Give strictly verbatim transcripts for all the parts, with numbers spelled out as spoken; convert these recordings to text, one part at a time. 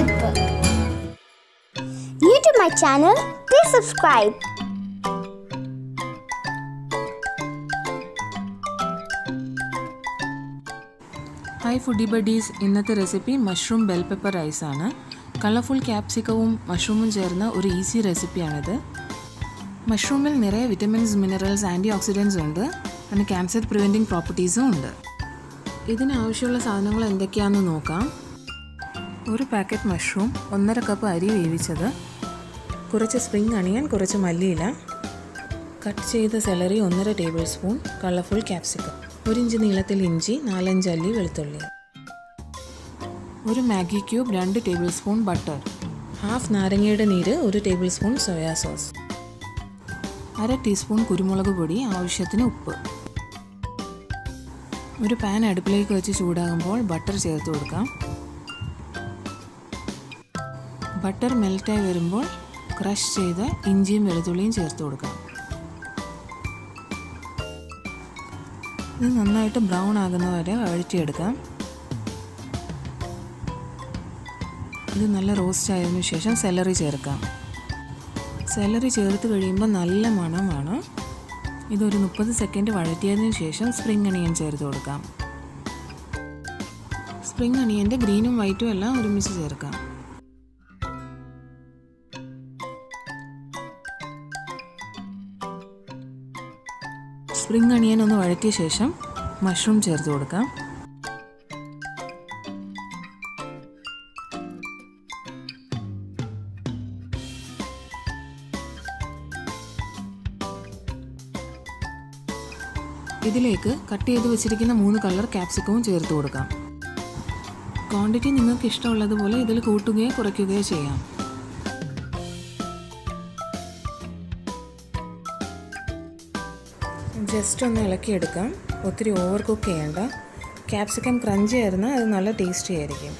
cookbook. New to my channel, please subscribe. Hi Foodie Buddies, innathe recipe mushroom bell pepper rice aanu. Colorful capsicum mushroom um serna oru easy recipe aanathu. Mushroom il niraya vitamins, minerals, antioxidants undu. And cancer preventing properties undu. ഇതിന് ആവശ്യമുള്ള സാധനങ്ങൾ എന്തൊക്കെയാണെന്ന് നോക്കാം. ഒരു packet mushroom, ഒന്നര cup അരി വേവിച്ചത്, കുറച്ച് സ്പ്രിംഗ് അണിയൻ, കുറച്ച് മല്ലിയില, കട്ട് ചെയ്ത സെലറി ഒന്നര ടേബിൾ സ്പൂൺ, കളർഫുൾ ക്യാപ്സിക്കം, ഒരു ഇഞ്ച് നീളത്തിൽ ഇഞ്ചി, നാലഞ്ച് അല്ലി വെളുത്തുള്ളി, ഒരു മാഗി ക്യൂബ്, രണ്ട് ടേബിൾ സ്പൂൺ ബട്ടർ, ഹാഫ് നാരങ്ങയുടെ നീര്, ഒരു ടേബിൾ സ്പൂൺ സോയാ സോസ്, അര ടീസ്പൂൺ കുരുമുളക് പൊടി, ആവശ്യത്തിന് ഉപ്പ്. ഒരു പാൻ അടുപ്പിലേക്ക് വെച്ച് ചൂടാകുമ്പോൾ ബട്ടർ ചേർത്ത് കൊടുക്കാം. ബട്ടർ മെൽറ്റായി വരുമ്പോൾ ക്രഷ് ചെയ്ത ഇഞ്ചിയും വെളുത്തുള്ളിയും ചേർത്ത് കൊടുക്കാം. ഇത് നന്നായിട്ട് ബ്രൗൺ ആകുന്നവരെ വഴറ്റിയെടുക്കാം. ഇത് നല്ല റോസ്റ്റ് ആയതിനു ശേഷം സെലറി ചേർക്കാം. സെലറി ചേർത്ത് കഴിയുമ്പോൾ നല്ല മണമാണ്. ഇതൊരു മുപ്പത് സെക്കൻഡ് വഴറ്റിയതിനു ശേഷം സ്പ്രിംഗ് അണിയൻ ചേർത്ത് കൊടുക്കാം. സ്പ്രിംഗ് അണിയൻ്റെ ഗ്രീനും വൈറ്റും എല്ലാം ഒരുമിച്ച് ചേർക്കാം. സ്പ്രിംഗ് അണിയൻ ഒന്ന് വഴറ്റിയ ശേഷം മഷ്റൂം ചേർത്ത് കൊടുക്കാം. ഇതിലേക്ക് കട്ട് ചെയ്ത് വെച്ചിരിക്കുന്ന മൂന്ന് കളർ ക്യാപ്സിക്കവും ചേർത്ത് കൊടുക്കാം. ക്വാണ്ടിറ്റി നിങ്ങൾക്ക് ഇഷ്ടമുള്ളതുപോലെ ഇതിൽ കൂട്ടുകയോ കുറയ്ക്കുകയോ ചെയ്യാം. ജസ്റ്റ് ഒന്ന് ഇളക്കിയെടുക്കാം, ഒത്തിരി ഓവർ കുക്ക് ചെയ്യേണ്ട. ക്യാപ്സിക്കം ക്രഞ്ചി ആയിരുന്നാൽ അത് നല്ല ടേസ്റ്റി ആയിരിക്കും.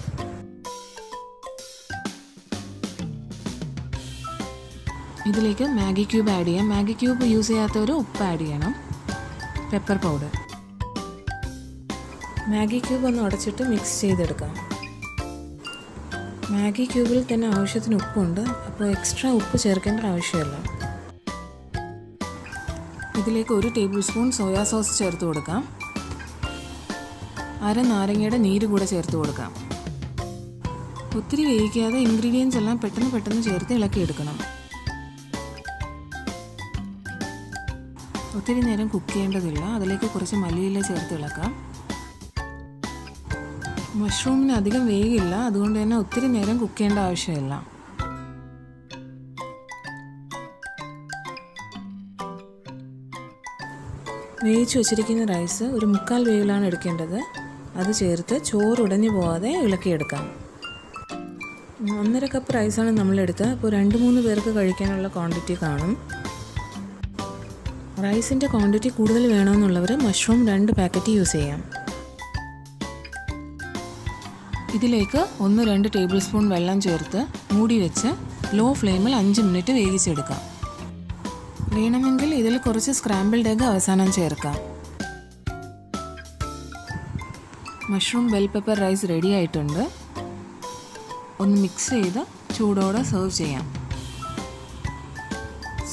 ഇതിലേക്ക് മാഗി ക്യൂബ് ആഡ് ചെയ്യാം. മാഗി ക്യൂബ് യൂസ് ചെയ്യാത്തവർ ഉപ്പ് ആഡ് ചെയ്യണം. പെപ്പർ പൗഡർ, മാഗി ക്യൂബ് ഒന്ന് ഉടച്ചിട്ട് മിക്സ് ചെയ്തെടുക്കാം. മാഗി ക്യൂബിൽ തന്നെ ആവശ്യത്തിന് ഉപ്പുണ്ട്, അപ്പോൾ എക്സ്ട്രാ ഉപ്പ് ചേർക്കേണ്ട ആവശ്യമില്ല. ഇതിലേക്ക് ഒരു ടേബിൾ സ്പൂൺ സോയാ സോസ് ചേർത്ത് കൊടുക്കാം. അര നാരങ്ങയുടെ നീര് കൂടെ ചേർത്ത് കൊടുക്കാം. ഒത്തിരി വേവിക്കാതെ ഇൻഗ്രീഡിയൻസ് എല്ലാം പെട്ടെന്ന് പെട്ടെന്ന് ചേർത്ത് ഇളക്കിയെടുക്കണം. ഒത്തിരി നേരം കുക്ക് ചെയ്യേണ്ടതില്ല. അതിലേക്ക് കുറച്ച് മല്ലിയില ചേർത്ത് ഇളക്കാം. മഷ്റൂമിന് അധികം വേഗമില്ല, അതുകൊണ്ട് തന്നെ ഒത്തിരി നേരം കുക്ക് ചെയ്യേണ്ട ആവശ്യമില്ല. വേവിച്ച് വെച്ചിരിക്കുന്ന റൈസ് ഒരു മുക്കാൽ വേവിലാണ് എടുക്കേണ്ടത്. അത് ചേർത്ത് ചോറ് ഉടഞ്ഞു പോവാതെ ഇളക്കിയെടുക്കാം. ഒന്നര കപ്പ് റൈസാണ് നമ്മളെടുത്തത്, അപ്പോൾ രണ്ട് മൂന്ന് പേർക്ക് കഴിക്കാനുള്ള ക്വാണ്ടിറ്റി കാണും. റൈസിൻ്റെ ക്വാണ്ടിറ്റി കൂടുതൽ വേണമെന്നുള്ളവർ മഷ്റൂം രണ്ട് പാക്കറ്റ് യൂസ് ചെയ്യാം. ഇതിലേക്ക് ഒന്ന് രണ്ട് ടേബിൾ സ്പൂൺ വെള്ളം ചേർത്ത് മൂടി വെച്ച് ലോ ഫ്ലെയിമിൽ അഞ്ച് മിനിറ്റ് വേവിച്ചെടുക്കാം. വേണമെങ്കിൽ ഇതിൽ കുറച്ച് സ്ക്രാമ്പിൾഡ് എഗ്ഗ് അവസാനം ചേർക്കാം. Mushroom bell pepper rice ready ആയിട്ടുണ്ട്. ഒന്ന് മിക്സ് ചെയ്ത് ചൂടോടെ സെർവ് ചെയ്യാം.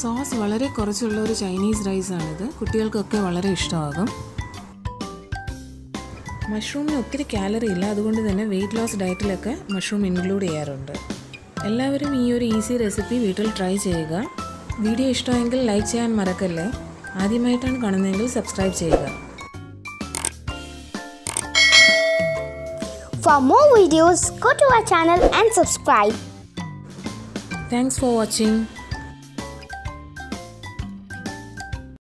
സോസ് വളരെ കുറച്ചുള്ള ഒരു ചൈനീസ് റൈസാണിത്. കുട്ടികൾക്കൊക്കെ വളരെ ഇഷ്ടമാകും. മഷ്റൂമിന് ഒത്തിരി കാലറി ഇല്ല, അതുകൊണ്ട് തന്നെ വെയിറ്റ് ലോസ് ഡയറ്റിലൊക്കെ മഷ്റൂം ഇൻക്ലൂഡ് ചെയ്യാറുണ്ട്. എല്ലാവരും ഈ ഒരു ഈസി റെസിപ്പി വീട്ടിൽ ട്രൈ ചെയ്യുക. വീഡിയോ ഇഷ്ടമെങ്കിൽ ലൈക്ക് ചെയ്യാൻ മറക്കല്ലേ. ആദ്യമായിട്ടാണ് കാണുന്നതെങ്കിൽ സബ്സ്ക്രൈബ് ചെയ്യുക. For more videos, go to our channel and subscribe. Thanks for watching.